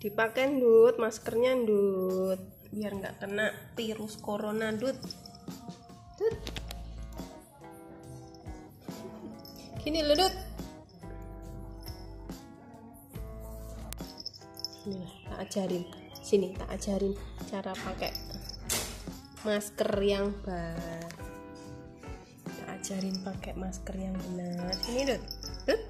Dipakai Dut, maskernya Dut, biar nggak kena virus corona Dut. Dut. Gini loh Dut. Inilah, tak ajarin. Sini tak ajarin cara pakai masker yang benar. Tak ajarin pakai masker yang benar. Ini Dut. Dut.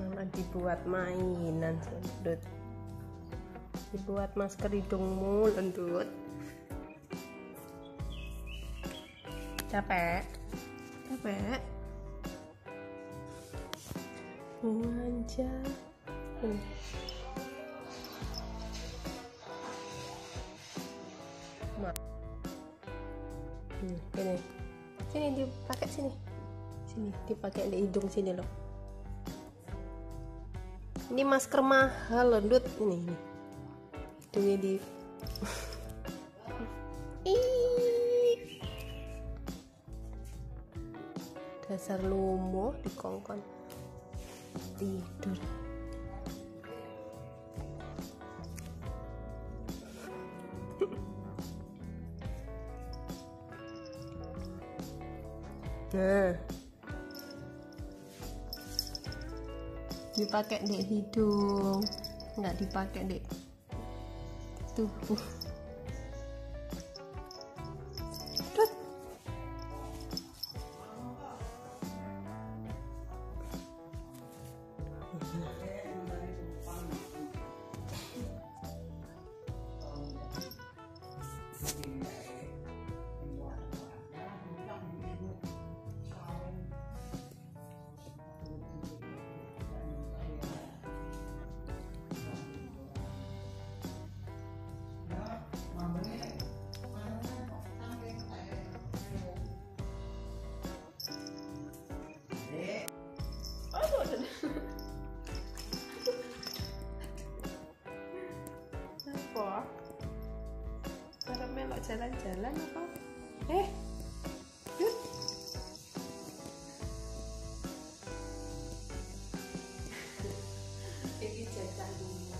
Mama dibuat mainan Dut. Dibuat masker hidungmu Dut. Capek, capek. Manja. Ini, sini dipakai sini, sini dipakai di hidung sini loh. Ini masker mahal loh Dut, ini. Hidungnya di. Dasar lomo dikongkon tidur. Nah, dipakai di hidung, nggak dipakai di tubuh. Apa? Kalau melok jalan-jalan apa? Yuk. Ini jalan dulu.